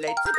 Let's go!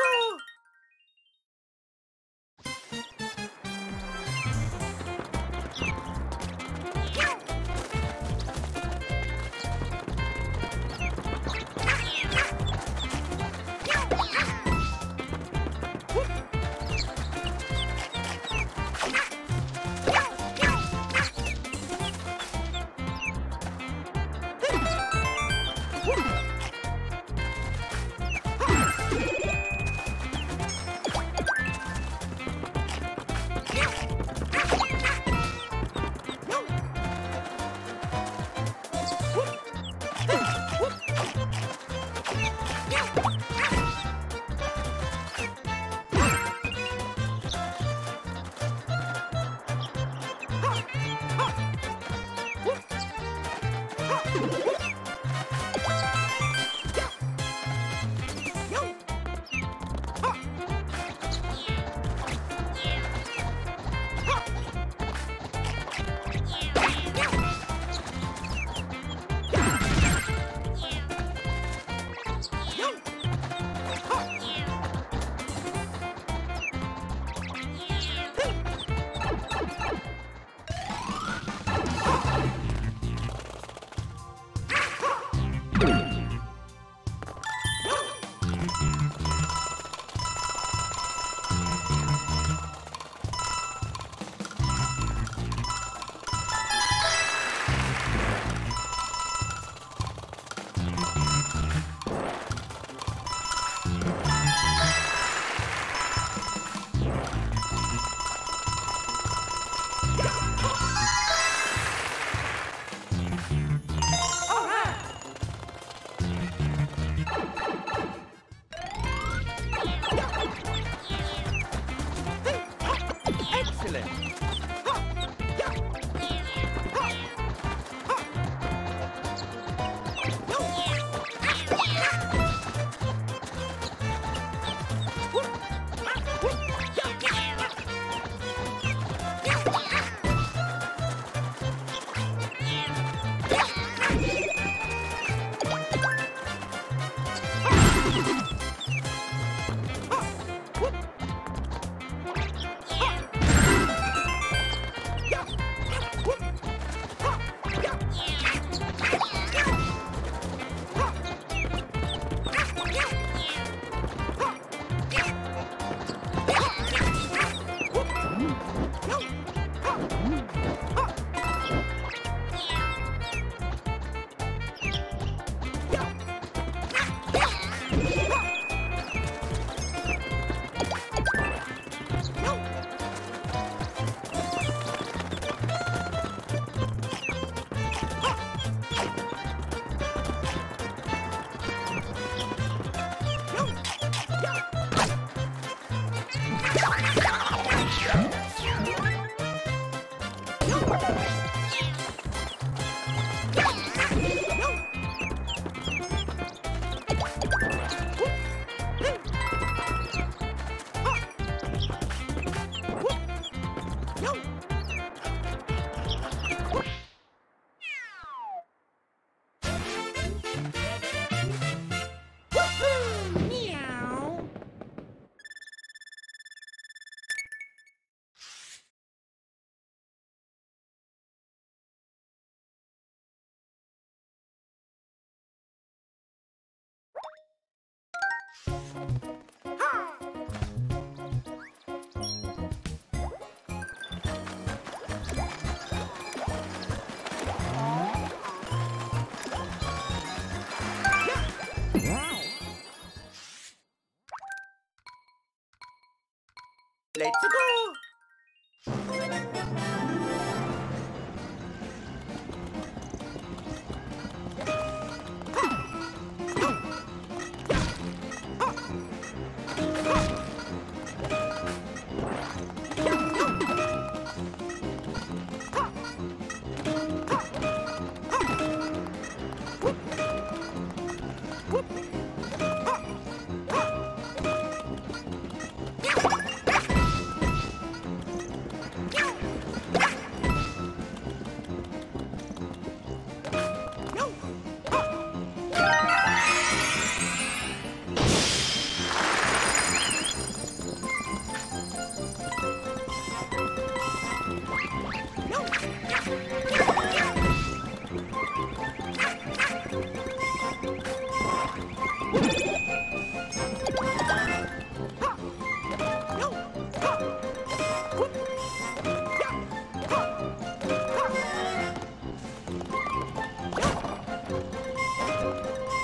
Let's go!